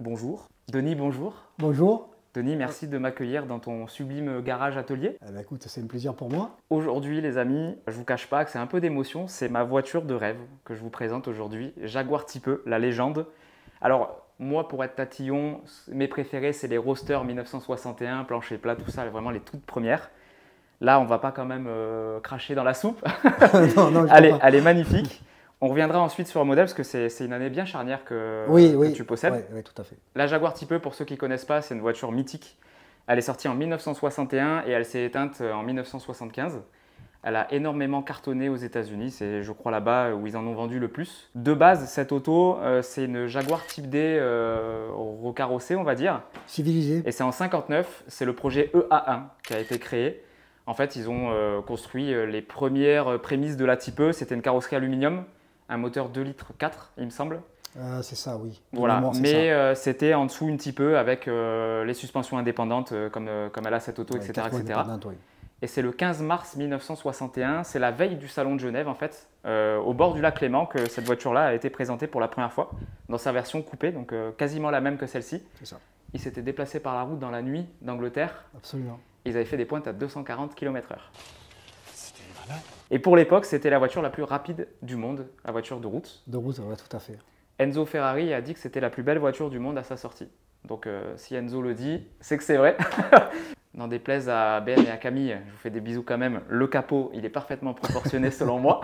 bonjour. Denis, bonjour. Bonjour. Denis, merci de m'accueillir dans ton sublime garage atelier. Écoute, c'est un plaisir pour moi. Aujourd'hui les amis, je vous cache pas que c'est un peu d'émotion, c'est ma voiture de rêve que je vous présente aujourd'hui, Jaguar Type E, la légende. Alors moi, pour être tatillon, mes préférés c'est les Roadster 1961, plancher plat, tout ça, vraiment les toutes premières. Là, on va pas quand même cracher dans la soupe. Non, elle est magnifique. On reviendra ensuite sur le modèle parce que c'est une année bien charnière que, que tu possèdes. Oui, tout à fait. La Jaguar Type E, pour ceux qui ne connaissent pas, c'est une voiture mythique. Elle est sortie en 1961 et elle s'est éteinte en 1975. Elle a énormément cartonné aux États-Unis. C'est, je crois, là-bas où ils en ont vendu le plus. De base, cette auto, c'est une Jaguar Type D recarrossée, on va dire. Civilisée. Et c'est en 59. C'est le projet EA1 qui a été créé. En fait, ils ont construit les premières prémices de la Type E. C'était une carrosserie aluminium. Un moteur 2,4 litres, il me semble. C'est ça, oui. Voilà. Mémoire, mais c'était en dessous une Type E avec les suspensions indépendantes comme elle a cette auto, etc. etc. Oui. Et c'est le 15 mars 1961, c'est la veille du Salon de Genève, en fait, au bord du lac Léman, que cette voiture-là a été présentée pour la première fois dans sa version coupée, donc quasiment la même que celle-ci. C'est ça. Ils s'étaient déplacés par la route dans la nuit d'Angleterre. Absolument. Ils avaient fait des pointes à 240 km/h. C'était malade. Et pour l'époque, c'était la voiture la plus rapide du monde, la voiture de route. De route, oui, tout à fait. Enzo Ferrari a dit que c'était la plus belle voiture du monde à sa sortie. Donc si Enzo le dit, c'est que c'est vrai. N'en déplaise à Ben et à Camille, je vous fais des bisous quand même. Le capot, il est parfaitement proportionné selon moi.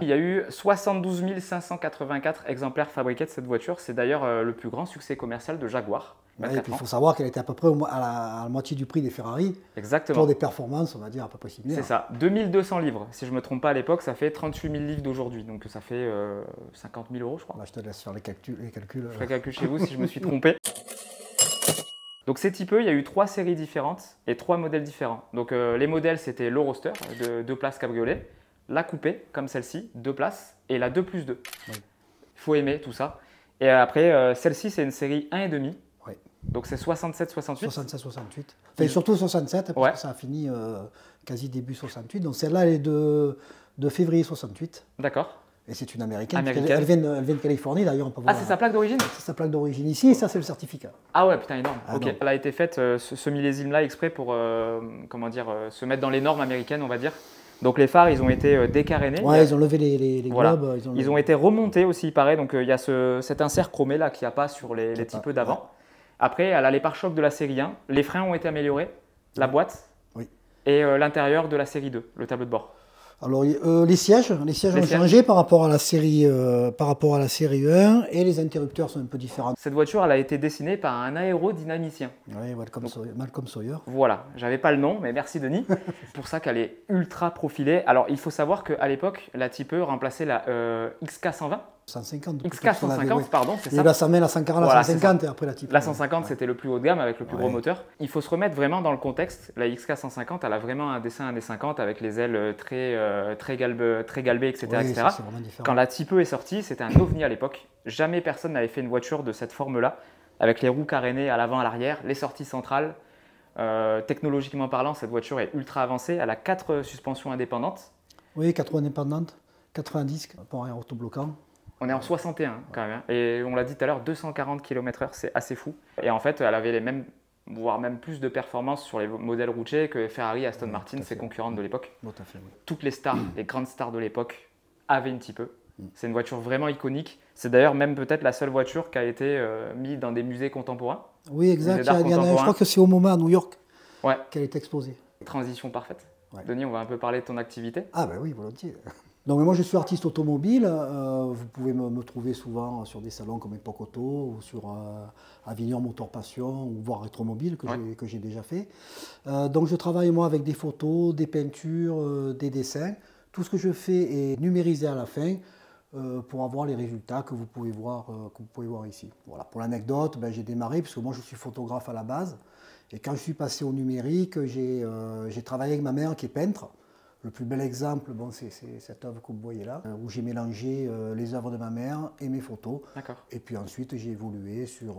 Il y a eu 72 584 exemplaires fabriqués de cette voiture. C'est d'ailleurs le plus grand succès commercial de Jaguar. Ouais, et puis il faut savoir qu'elle était à peu près à la moitié du prix des Ferrari. Exactement. Pour des performances, on va dire, à peu près similaires. C'est ça, 2200 livres. Si je ne me trompe pas, à l'époque, ça fait 38 000 livres d'aujourd'hui. Donc ça fait 50 000 euros, je crois. Bah, je te laisse faire les calculs. Je ferai calcul chez vous si je me suis trompé. Donc ces Type E, il y a eu 3 séries différentes et 3 modèles différents. Donc les modèles, c'était le Roadster, de 2 places cabriolet, la coupée, comme celle-ci, 2 places, et la 2+2. Il faut aimer tout ça. Et après, celle-ci, c'est une série 1,5. Donc c'est 67-68. 67-68. Enfin, surtout 67, parce que ça a fini quasi début 68. Donc celle-là, elle est de février 68. D'accord. Et c'est une américaine. Elle vient de Californie, d'ailleurs. Ah, c'est sa plaque d'origine? C'est sa plaque d'origine ici, et ça, c'est le certificat. Ah ouais, putain, énorme. Ah, ok. Elle a été faite, ce millésime-là, exprès pour comment dire, se mettre dans les normes américaines, on va dire. Donc les phares, ils ont été décarénés. Ouais, ils ont levé les globes. Voilà. Ils ont été remontés aussi, il paraît. Donc il y a cet insert chromé là qu'il n'y a pas sur les Type E d'avant. Ouais. Après, elle a les pare-chocs de la série 1, les freins ont été améliorés, la boîte et l'intérieur de la série 2, le tableau de bord. Alors, les sièges ont changé par rapport à la série, série 1 et les interrupteurs sont un peu différents. Cette voiture, elle a été dessinée par un aérodynamicien. Oui, Malcolm Sawyer. Voilà, j'avais pas le nom, mais merci Denis. C'est pour ça qu'elle est ultra profilée. Alors, il faut savoir qu'à l'époque, la Type E remplaçait la XK-120. 150. XK-150, pardon, c'est ça. Et là, ça met la 140, voilà, la 150 et après la Type E. La 150, c'était le plus haut de gamme avec le plus gros moteur. Il faut se remettre vraiment dans le contexte. La XK-150, elle a vraiment un dessin 1,50 avec les ailes très galbées, etc. etc. Ça, quand la Type E est sortie, c'était un ovni à l'époque. Jamais personne n'avait fait une voiture de cette forme-là, avec les roues carénées à l'avant, à l'arrière, les sorties centrales. Technologiquement parlant, cette voiture est ultra avancée. Elle a 4 suspensions indépendantes. Oui, 4 indépendantes, 80 disques pour un autobloquant. On est en 61 quand même, hein. Et on l'a dit tout à l'heure, 240 km/h, c'est assez fou. Et en fait, elle avait les mêmes, voire même plus de performances sur les modèles routiers que Ferrari, Aston Martin, ses concurrentes de l'époque. Toutes les stars, les grandes stars de l'époque avaient une Type E. C'est une voiture vraiment iconique. C'est d'ailleurs même peut-être la seule voiture qui a été mise dans des musées contemporains. Oui, exact. Je crois que c'est au MoMA à New York qu'elle est exposée. Transition parfaite. Ouais. Denis, on va un peu parler de ton activité. Ah ben oui, volontiers. Donc, moi, je suis artiste automobile. Vous pouvez me trouver souvent sur des salons comme Epocauto ou sur Avignon Motor Passion ou voire Rétromobile que j'ai déjà fait. Donc, je travaille moi avec des photos, des peintures, des dessins. Tout ce que je fais est numérisé à la fin pour avoir les résultats que vous pouvez voir, ici. Voilà. Pour l'anecdote, ben, j'ai démarré parce que moi, je suis photographe à la base. Et quand je suis passé au numérique, j'ai travaillé avec ma mère qui est peintre. Le plus bel exemple, bon, c'est cette œuvre que vous voyez là, où j'ai mélangé les œuvres de ma mère et mes photos. Et puis ensuite, j'ai évolué sur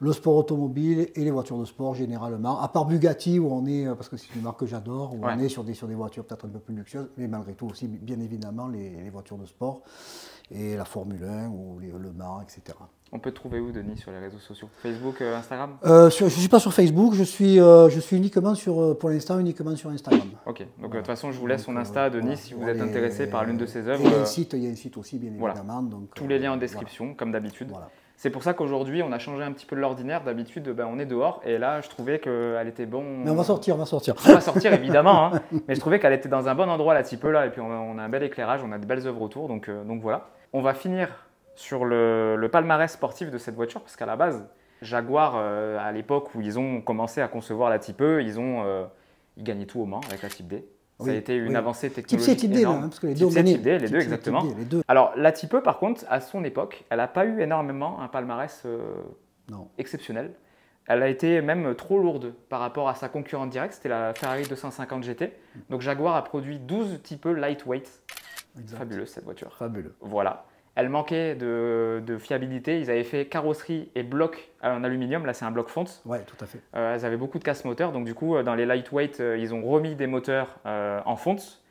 le sport automobile et les voitures de sport généralement. À part Bugatti, où on est, parce que c'est une marque que j'adore, où on est sur des voitures peut-être un peu plus luxueuses, mais malgré tout aussi, bien évidemment, les voitures de sport. et la Formule 1 ou Le Mans, etc. On peut te trouver où, Denis, sur les réseaux sociaux? Facebook, Instagram? Je ne suis pas sur Facebook, je suis uniquement sur, pour l'instant, uniquement sur Instagram. Ok, donc de toute façon, je vous laisse son Insta, Denis, si vous êtes intéressé par l'une de ses œuvres. Il y a un site aussi, bien évidemment. Donc, tous les liens en description, comme d'habitude. Voilà. C'est pour ça qu'aujourd'hui, on a changé un petit peu de l'ordinaire. D'habitude, ben, on est dehors. Et là, je trouvais qu'elle était bon. Mais on va sortir, on va sortir. On va sortir, évidemment. Hein. Mais je trouvais qu'elle était dans un bon endroit, là, petit peu, là. Et puis, on a un bel éclairage, on a de belles œuvres autour. Donc voilà. On va finir sur le palmarès sportif de cette voiture. Parce qu'à la base, Jaguar, à l'époque où ils ont commencé à concevoir la Type E, ils gagnaient tout au Mans avec la Type D. Ça a été une avancée technologique énorme. Type C, Type D, les deux, exactement. Alors, la Type E, par contre, à son époque, elle n'a pas eu énormément un palmarès exceptionnel. Elle a été même trop lourde par rapport à sa concurrente directe, c'était la Ferrari 250 GT. Donc, Jaguar a produit 12 Type E lightweight. Fabuleuse, cette voiture. Fabuleux. Voilà. Elle manquait de fiabilité. Ils avaient fait carrosserie et bloc en aluminium. Là, c'est un bloc fonte. Oui, tout à fait. Elles avaient beaucoup de casse-moteurs. Donc, du coup, dans les lightweight, ils ont remis des moteurs en fonte.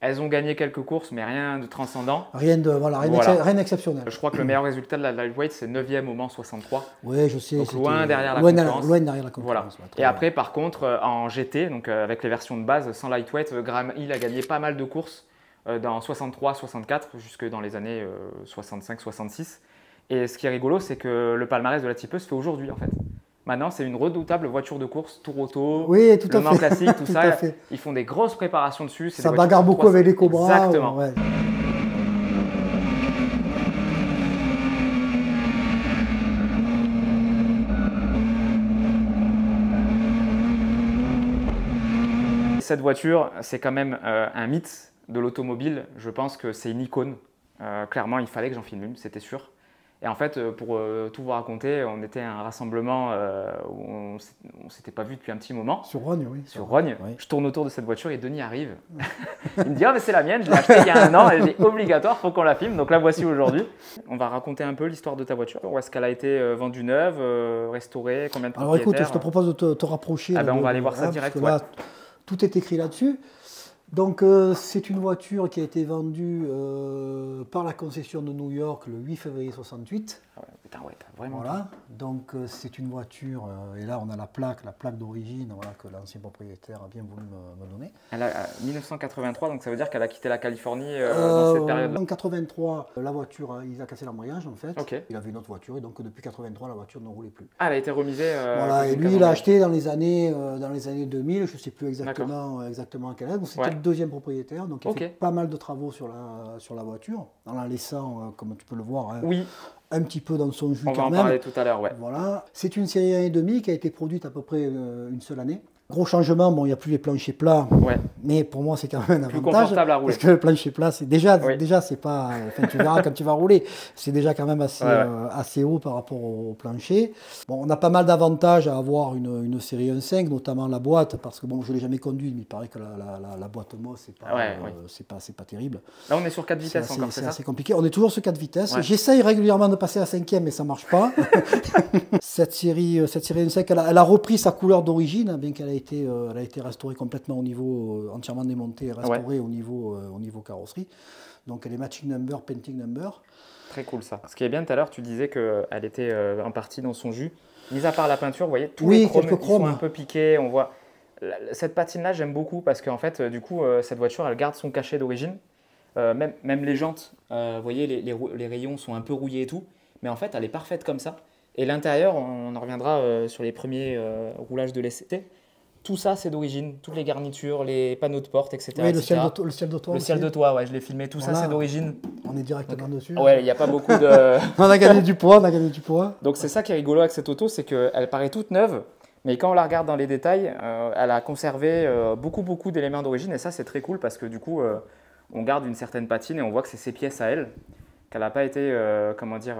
Elles ont gagné quelques courses, mais rien de transcendant. Rien d'exceptionnel. Je crois que le meilleur résultat de la lightweight, c'est 9e au Mans 63. Oui, je sais. Donc, loin derrière la concurrence. Loin derrière la concurrence. Voilà. Et après, par contre, en GT, donc avec les versions de base, sans lightweight, Graham Hill a gagné pas mal de courses. Dans 63, 64, jusque dans les années 65, 66. Et ce qui est rigolo, c'est que le palmarès de la Type E se fait aujourd'hui, en fait. Maintenant, c'est une redoutable voiture de course, Tour Auto, Le Mans classique, tout ça. Ils font des grosses préparations dessus. Ça bagarre beaucoup avec les Cobras. Exactement. Ouais. Cette voiture, c'est quand même un mythe de l'automobile. Je pense que c'est une icône. Clairement, il fallait que j'en filme une, c'était sûr. Et en fait, pour tout vous raconter, on était à un rassemblement où on ne s'était pas vu depuis un petit moment. Sur Rogne, oui. Sur Rogne. Oui. Je tourne autour de cette voiture et Denis arrive. Il me dit « Ah, mais c'est la mienne, je l'ai achetée il y a un an, elle est obligatoire, il faut qu'on la filme. » Donc la voici aujourd'hui. On va raconter un peu l'histoire de ta voiture. Où est-ce qu'elle a été vendue neuve, restaurée, combien de propriétaires? Alors écoute, je te propose de te rapprocher. Ah ben, on va aller voir ça direct. Là, tout est écrit là-dessus. Donc, c'est une voiture qui a été vendue par la concession de New York le 8 février 68. Ah ouais, putain, ouais, t'as vraiment... Voilà, donc c'est une voiture, et là on a la plaque d'origine voilà, que l'ancien propriétaire a bien voulu me donner. Elle a 1983, donc ça veut dire qu'elle a quitté la Californie dans cette période-là. En 83, la voiture, il a cassé l'embrayage en fait. Okay. Il avait une autre voiture, et donc depuis 83, la voiture ne roulait plus. Ah, elle a été remisée voilà, et lui, il l'a acheté dans les années 2000, je ne sais plus exactement à quelle âge. Deuxième propriétaire, donc il fait pas mal de travaux sur la voiture, en la laissant, comme tu peux le voir, un petit peu dans son jus. On va en parler tout à l'heure, ouais. Voilà. C'est une série 1,5 qui a été produite à peu près une seule année. Gros changement, bon, il n'y a plus les planchers plats, mais pour moi c'est quand même un avantage. Plus confortable à rouler. Parce que le plancher plat, c'est déjà c'est pas... Enfin, tu verras quand tu vas rouler, c'est déjà quand même assez haut par rapport au plancher. Bon, on a pas mal d'avantages à avoir une série 1.5, notamment la boîte, parce que bon, je ne l'ai jamais conduite, mais il paraît que la boîte MOS, c'est pas, pas terrible. Là, on est sur 4 vitesses encore, c'est ça? C'est assez compliqué, on est toujours sur 4 vitesses. Ouais. J'essaye régulièrement de passer à 5e, mais ça ne marche pas. cette série 1.5, elle a repris sa couleur d'origine, bien qu'elle Elle a été restaurée complètement au niveau, entièrement démontée et restaurée au niveau carrosserie. Donc elle est matching number, painting number. Très cool ça. Ce qui est bien, tout à l'heure, tu disais qu'elle était en partie dans son jus. Mis à part la peinture, vous voyez, tous les chromes sont un peu piqués. On voit... Cette patine-là, j'aime beaucoup parce qu'en fait, du coup, cette voiture, elle garde son cachet d'origine. Même les jantes, vous voyez, les rayons sont un peu rouillés et tout. Mais en fait, elle est parfaite comme ça. Et l'intérieur, on en reviendra sur les premiers roulages de l'essai. Tout ça, c'est d'origine. Toutes les garnitures, les panneaux de porte, etc. Oui, le ciel de toit. Le ciel de toit, ouais, je l'ai filmé. Tout ça, c'est d'origine. On est directement dessus. Ouais, il n'y a pas beaucoup de... On a gagné du poids, on a gagné du poids. Donc, c'est ça qui est rigolo avec cette auto, c'est qu'elle paraît toute neuve, mais quand on la regarde dans les détails, elle a conservé beaucoup d'éléments d'origine. Et ça, c'est très cool parce que du coup, on garde une certaine patine et on voit que c'est ses pièces à elle, qu'elle n'a pas été, comment dire,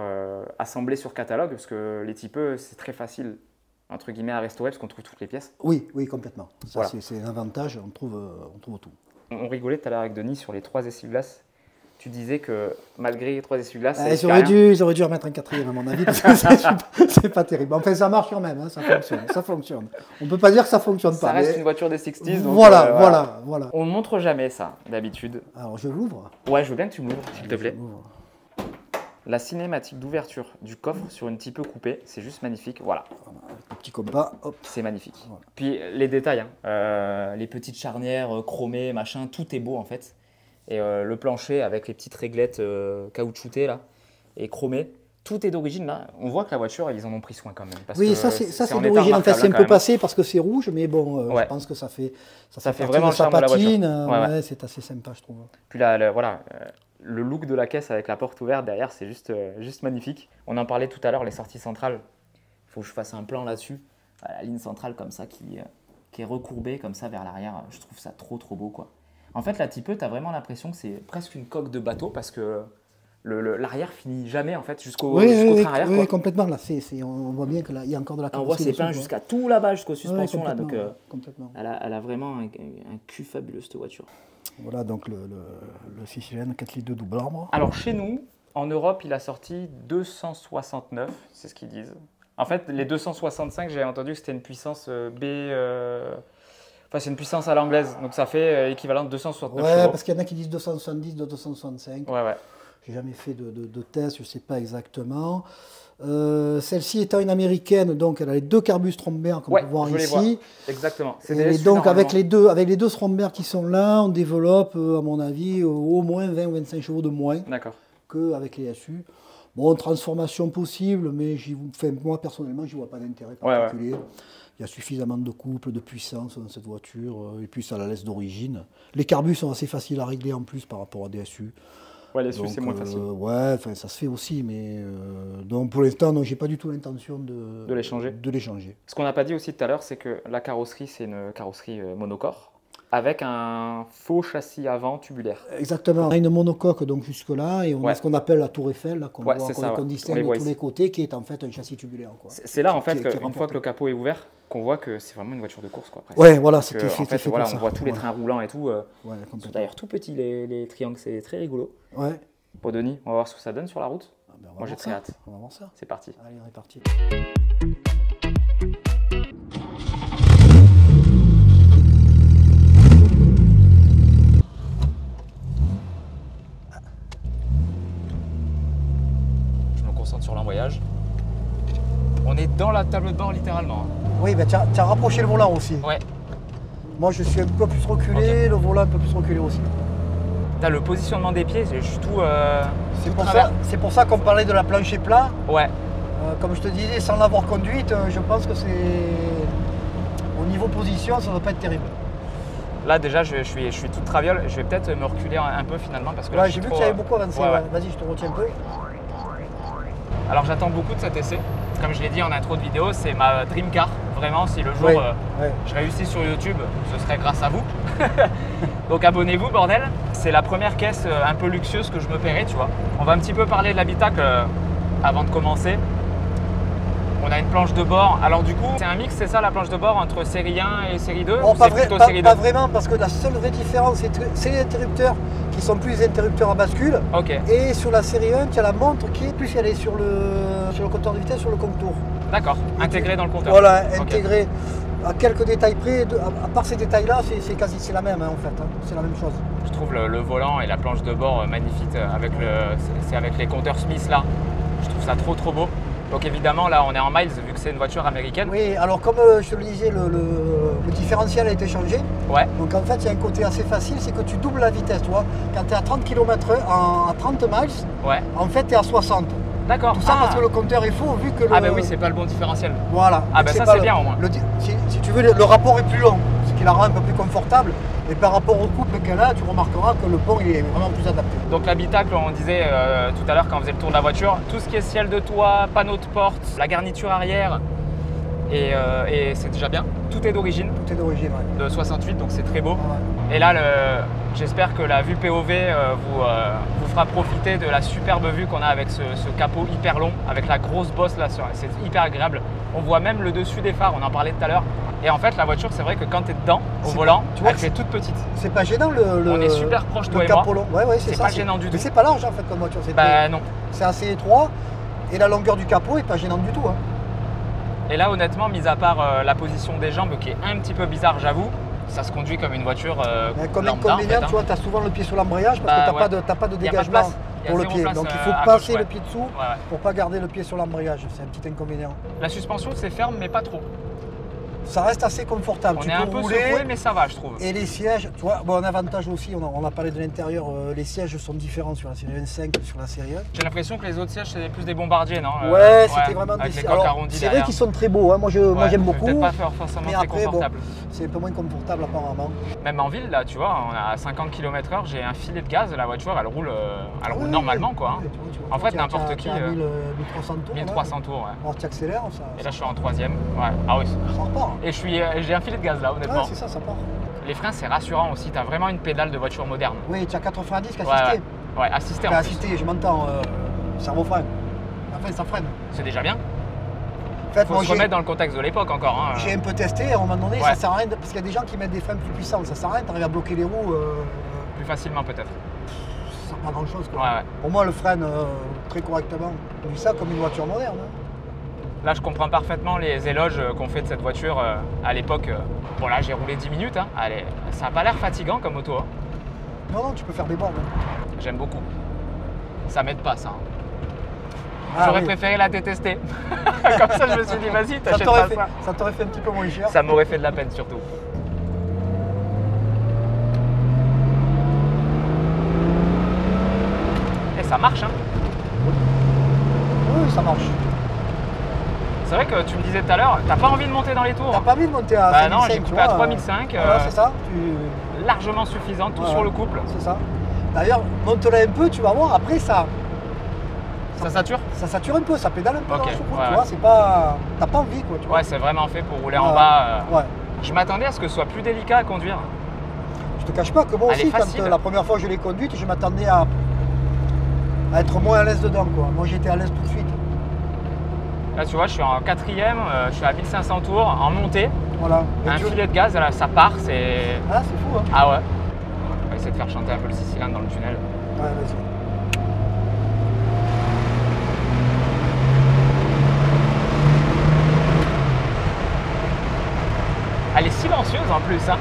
assemblée sur catalogue parce que les Type E, c'est très facile entre guillemets à restaurer parce qu'on trouve toutes les pièces. Oui, complètement. Voilà. C'est un avantage, on trouve tout. On rigolait tout à l'heure avec Denis sur les 3 essuie-glaces. Tu disais que malgré les 3 essuie-glaces, ils auraient dû remettre un 4e à mon avis parce que c'est pas terrible. Enfin, ça marche quand même, hein, ça fonctionne. On peut pas dire que ça fonctionne pas. Ça reste une voiture des 60s. Donc voilà. On montre jamais ça d'habitude. Alors je l'ouvre. Ouais, je veux bien que tu m'ouvres, s'il te plaît. la cinématique d'ouverture du coffre sur une type coupée, c'est juste magnifique. Voilà. Avec le petit compas, hop. C'est magnifique. Voilà. Puis les détails, hein, les petites charnières chromées, machin, tout est beau en fait. Et le plancher avec les petites réglettes caoutchoutées là et chromées. Tout est d'origine là. On voit que la voiture, ils en ont pris soin quand même. Parce oui, que ça c'est d'origine. En fait, c'est un peu passé parce que c'est rouge, mais bon, ouais. Je pense que ça fait vraiment sa patine. Ouais, ouais. C'est assez sympa, je trouve. Puis là, voilà, le look de la caisse avec la porte ouverte derrière, c'est juste magnifique. On en parlait tout à l'heure, les sorties centrales. Il faut que je fasse un plan là-dessus. La ligne centrale comme ça qui est recourbée comme ça vers l'arrière. Je trouve ça trop beau quoi. En fait, la Type E, tu as vraiment l'impression que c'est presque une coque de bateau parce que l'arrière finit jamais en fait jusqu'au train arrière. Oui, complètement. Là, on voit bien qu'il y a encore de la carrosserie. On voit ses pins jusqu'à tout là-bas, jusqu'aux suspensions. Ouais, là, donc, complètement. Elle a vraiment un cul fabuleux cette voiture. Voilà donc le 6 cylindres 4 litres de double arbre. Alors chez nous, en Europe, il a sorti 269, c'est ce qu'ils disent. En fait, les 265, j'avais entendu que c'était une puissance c'est une puissance à l'anglaise, donc ça fait équivalent de 269 chevaux. Ouais, parce qu'il y en a qui disent 270, 265. Ouais, ouais. J'ai jamais fait de test, je ne sais pas exactement. Celle-ci étant une américaine, donc elle a les deux carbus Stromberg qu'on peut voir ici. Les vois. Exactement. Et donc avec les deux Stromberg qui sont là, on développe, à mon avis, au moins 20 ou 25 chevaux de moins qu'avec les SU. Bon, transformation possible, mais moi personnellement, je n'y vois pas d'intérêt particulier. Ouais, ouais. Il y a suffisamment de couple, de puissance dans cette voiture, et puis ça la laisse d'origine. Les carbus sont assez faciles à régler en plus par rapport à des SU. Ouais, les SU, c'est moins facile. Ouais, enfin, ça se fait aussi, mais donc pour l'instant, je n'ai pas du tout l'intention de les changer. Ce qu'on n'a pas dit aussi tout à l'heure, c'est que la carrosserie, c'est une carrosserie monocorps, avec un faux châssis avant tubulaire. Exactement. On a une monocoque donc jusque-là, et on a ce qu'on appelle la tour Eiffel, qu'on distingue de tous les côtés, qui est en fait un châssis tubulaire. C'est là, en fait, qu'une fois que le capot est ouvert, qu'on voit que c'est vraiment une voiture de course. Quoi, ouais, voilà, c'est fait. Voilà, on voit tous les trains roulants et tout. Ils sont d'ailleurs tout petits, les triangles, c'est très rigolo. Ouais. Bon, Denis, on va voir ce que ça donne sur la route. Ah ben moi, j'ai très hâte. On va voir ça. C'est parti. Allez, on est parti. Sur l'embrayage. On est dans la table de bord littéralement. Oui, mais tu as rapproché le volant aussi. Ouais. Moi je suis un peu plus reculé, le volant un peu plus reculé aussi. T'as le positionnement des pieds, c'est juste tout. C'est pour ça qu'on parlait de la plancher plat. Ouais. Comme je te disais, sans l'avoir conduite, je pense que c'est. Au niveau position, ça ne doit pas être terrible. Là déjà je suis toute traviole, je vais peut-être me reculer un peu finalement parce que là. J'ai vu que tu avais beaucoup avancé. Ouais, ouais. Vas-y, je te retiens un peu. Alors j'attends beaucoup de cet essai. Comme je l'ai dit en intro de vidéo, c'est ma dream car. Vraiment, si le jour je réussis sur YouTube, ce serait grâce à vous. Donc abonnez-vous, bordel. C'est la première caisse un peu luxueuse que je me paierai, tu vois. On va un petit peu parler de l'habitacle avant de commencer. On a une planche de bord. Alors du coup, c'est un mix, c'est ça la planche de bord entre série 1 et série 2 bon, pas vraiment, parce que la seule vraie différence, c'est les interrupteurs qui sont plus les interrupteurs à bascule. Okay. Et sur la série 1, tu as la montre qui est plus allée sur le compteur de vitesse, sur le contour. D'accord, intégré dans le compteur. Voilà, intégré. Okay. À quelques détails près, à part ces détails-là, c'est la même en fait, c'est la même chose. Je trouve le volant et la planche de bord magnifique, avec les compteurs Smith là. Je trouve ça trop beau. Donc évidemment, là, on est en miles, vu que c'est une voiture américaine. Oui, alors comme je te le disais, le différentiel a été changé. Ouais. Donc en fait, il y a un côté assez facile, c'est que tu doubles la vitesse, tu vois. Quand tu es à 30 km/h, à 30 miles, ouais. En fait, tu es à 60. D'accord. Tout ça parce que le compteur est faux, vu que le... Ah ben oui, c'est pas le bon différentiel. Voilà. Ah ben ça, c'est bien au moins. Si tu veux, le rapport est plus long, ce qui la rend un peu plus confortable. Et par rapport au couple qu'elle a, tu remarqueras que le pont il est vraiment plus adapté. Donc l'habitacle, on disait tout à l'heure quand on faisait le tour de la voiture, tout ce qui est ciel de toit, panneau de porte, la garniture arrière, et c'est déjà bien. Tout est d'origine. Tout est d'origine, oui. De 68, donc c'est très beau. Ouais. Et là, j'espère que la vue POV vous fera profiter de la superbe vue qu'on a avec ce capot hyper long, avec la grosse bosse là, c'est hyper agréable. On voit même le dessus des phares, on en parlait tout à l'heure. Et en fait, la voiture, c'est vrai que quand tu es dedans, au volant, tu vois, elle fait toute petite. C'est pas gênant on est super proche, toi et moi. Ouais, c'est pas gênant du tout. Mais c'est pas large en fait comme voiture. Bah non. C'est assez étroit et la longueur du capot est pas gênante du tout. Hein. Et là, honnêtement, mis à part la position des jambes qui est un petit peu bizarre, j'avoue, ça se conduit comme une voiture. Comme inconvénient, tu vois, tu as souvent le pied sur l'embrayage parce que tu n'as pas de dégagement. pour le pied. Donc il faut passer le pied dessous pour pas garder le pied sur l'embrayage. C'est un petit inconvénient. La suspension, c'est ferme, mais pas trop. Ça reste assez confortable. Tu peux un peu secoué, mais ça va, je trouve. Et les sièges, tu vois, bon, un avantage aussi, on a parlé de l'intérieur, les sièges sont différents sur la série 25 que sur la série 1. J'ai l'impression que les autres sièges, c'est plus des bombardiers, non? Ouais, c'était vraiment des sièges. C'est vrai qu'ils sont très beaux, hein. Moi j'aime beaucoup. Peut-être pas forcément très confortable. Bon, c'est un peu moins confortable apparemment. Même en ville, là, tu vois, on a 50 km/h, j'ai un filet de gaz, la voiture, elle roule normalement, quoi. Hein. En fait, n'importe qui. 1300 tours. Alors tu accélères, ça. Et là, je suis en troisième. Ah oui. Et j'ai un filet de gaz là, honnêtement. Ouais, c'est ça, ça part. Les freins, c'est rassurant aussi. Tu as vraiment une pédale de voiture moderne. Oui, tu as 4 freins à disque assistés. Ouais, assisté en plus. Assisté, je m'entends. Servo-frein. Enfin, ça freine. C'est déjà bien. Faut se remettre dans le contexte de l'époque encore. Hein. J'ai un peu testé, à un moment donné, ça sert à rien. Parce qu'il y a des gens qui mettent des freins plus puissants, ça sert à rien. Tu arrives à bloquer les roues. Plus facilement, peut-être. Ça prend grand-chose. Pour moi, le freine très correctement. On vit ça comme une voiture moderne. Hein. Là, je comprends parfaitement les éloges qu'on fait de cette voiture à l'époque. Bon, là, j'ai roulé 10 minutes. Hein. Allez, ça n'a pas l'air fatigant comme auto. Hein. Non, non, tu peux faire des bornes. Hein. J'aime beaucoup. Ça m'aide pas, ça. Ah, j'aurais préféré la détester. Comme ça, je me suis dit, vas-y, t'achètes pas ça. Ça t'aurait fait un petit peu moins cher. Ça m'aurait fait de la peine, surtout. Et ça marche, hein? Oui, ça marche. C'est vrai que tu me disais tout à l'heure, t'as pas envie de monter dans les tours. T'as pas envie de monter à 3005. Bah non, j'ai coupé à 3005. Voilà, c'est ça. Largement suffisant, tout sur le couple. C'est ça. D'ailleurs, monte-la un peu, tu vas voir. Après, ça sature. Ça sature un peu, ça pédale un peu. Okay. Tu vois, c'est pas. T'as pas envie, quoi. Tu vois. Ouais, c'est vraiment fait pour rouler en bas. Ouais. Je m'attendais à ce que ce soit plus délicat à conduire. Je te cache pas que moi aussi, quand la première fois que je l'ai conduite, je m'attendais à être moins à l'aise dedans, quoi. Moi, j'étais à l'aise tout de suite. Là, tu vois, je suis en quatrième, je suis à 1500 tours, en montée. Voilà. Un filet de gaz, là, ça part, c'est... Ah, c'est fou, hein. Ah ouais. On va essayer de faire chanter un peu le 6 cylindres dans le tunnel. Ouais, vas-y. Elle est silencieuse en plus, hein.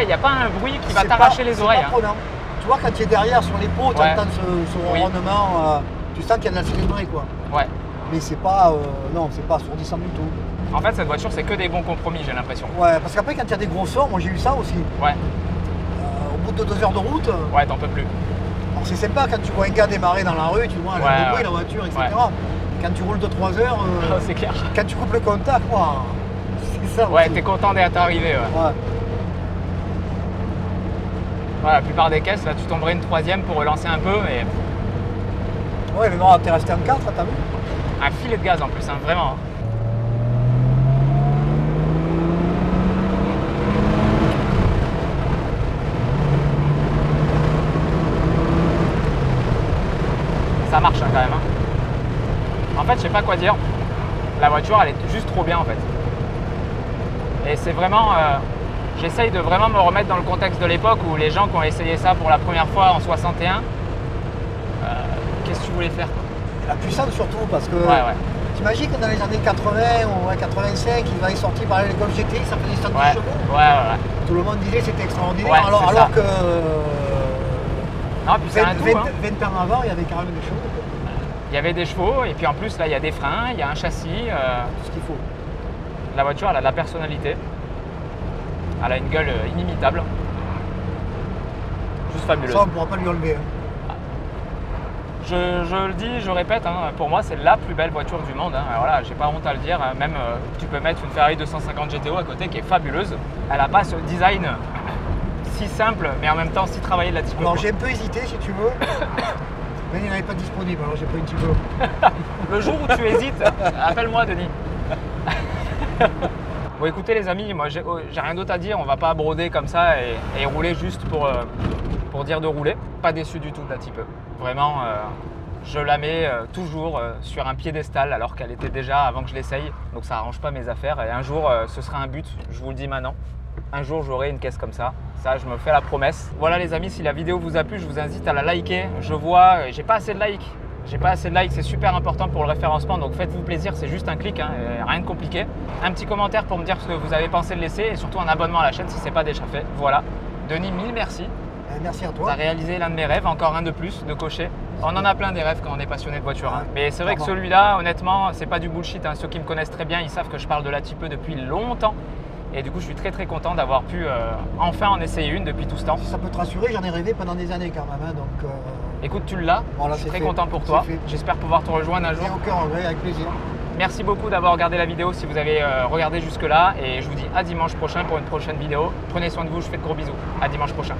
Il n'y a pas un bruit qui va t'arracher les oreilles. Pas hein. Tu vois, quand tu es derrière, sur les pots, tu entends ce ronronnement, tu sens qu'il y a de la cylindrée, quoi. Ouais. Mais c'est pas, non, c'est pas assourdissant du tout. En fait, cette voiture, c'est que des bons compromis, j'ai l'impression. Ouais, parce qu'après, quand il y a des gros sorts, moi j'ai eu ça aussi. Ouais. Au bout de 2 heures de route. Ouais, t'en peux plus. C'est sympa quand tu vois un gars démarrer dans la rue, tu vois, elle a débrouillé la voiture, etc. Ouais. Quand tu roules de 3 heures, c'est clair. Quand tu coupes le contact, quoi. C'est ça. Ouais, t'es content d'être arrivé. Ouais, la plupart des caisses, là, tu tomberais une troisième pour relancer un peu, mais. Ouais, mais non, t'es resté en 4, t'as vu. Un filet de gaz en plus, hein, vraiment. Ça marche hein, quand même. Hein. En fait, je sais pas quoi dire. La voiture, elle est juste trop bien en fait. Et c'est vraiment... j'essaye de vraiment me remettre dans le contexte de l'époque où les gens qui ont essayé ça pour la première fois en 61, qu'est-ce que tu voulais faire? La puissance surtout, parce que t'imagines que dans les années 80 ou 85, ils avaient sorti par exemple le Golf GT, ça faisait 110 chevaux. Tout le monde disait que c'était extraordinaire, alors que non, puis 20 ans avant, il y avait carrément des chevaux. Il y avait des chevaux, et puis en plus, là, il y a des freins, il y a un châssis. Tout ce qu'il faut. La voiture, elle a de la personnalité. Elle a une gueule inimitable. Juste fabuleuse. Ça, on ne pourra pas lui enlever. Hein. Je le dis, je répète, hein, pour moi c'est la plus belle voiture du monde, hein. Alors là, j'ai pas honte à le dire, hein. Même tu peux mettre une Ferrari 250 GTO à côté qui est fabuleuse. Elle n'a pas ce design si simple mais en même temps si travaillé là-dessus. Alors j'ai un peu hésité si tu veux, mais il n'y en avait pas disponible alors j'ai pas une petit peu. Le jour où tu hésites, appelle-moi Denis. Bon écoutez les amis, moi j'ai rien d'autre à dire, on va pas broder comme ça et rouler juste pour dire de rouler. Pas déçu du tout de la Type E. Vraiment, je la mets toujours sur un piédestal alors qu'elle était déjà avant que je l'essaye. Donc ça arrange pas mes affaires. Et un jour, ce sera un but, je vous le dis maintenant. Un jour, j'aurai une caisse comme ça. Ça, je me fais la promesse. Voilà les amis, si la vidéo vous a plu, je vous invite à la liker. Je vois, j'ai pas assez de likes. J'ai pas assez de likes, c'est super important pour le référencement. Donc faites-vous plaisir, c'est juste un clic, hein, rien de compliqué. Un petit commentaire pour me dire ce que vous avez pensé de l'essai et surtout un abonnement à la chaîne si c'est pas déjà fait. Voilà. Denis, mille merci. Merci à toi. Tu as réalisé l'un de mes rêves, encore un de plus de cocher. On en a plein des rêves quand on est passionné de voiture. Hein. Mais c'est vrai que celui-là, honnêtement, c'est pas du bullshit. Hein. Ceux qui me connaissent très bien, ils savent que je parle de la Type E depuis longtemps. Et du coup, je suis très très content d'avoir pu enfin en essayer une depuis tout ce temps. Si ça peut te rassurer, j'en ai rêvé pendant des années quand même. Hein, donc, écoute, tu l'as. Voilà, je suis très content pour toi. J'espère pouvoir te rejoindre un jour. Aucun regret, avec plaisir. Merci beaucoup d'avoir regardé la vidéo si vous avez regardé jusque-là. Et je vous dis à dimanche prochain pour une prochaine vidéo. Prenez soin de vous, je vous fais de gros bisous. À dimanche prochain.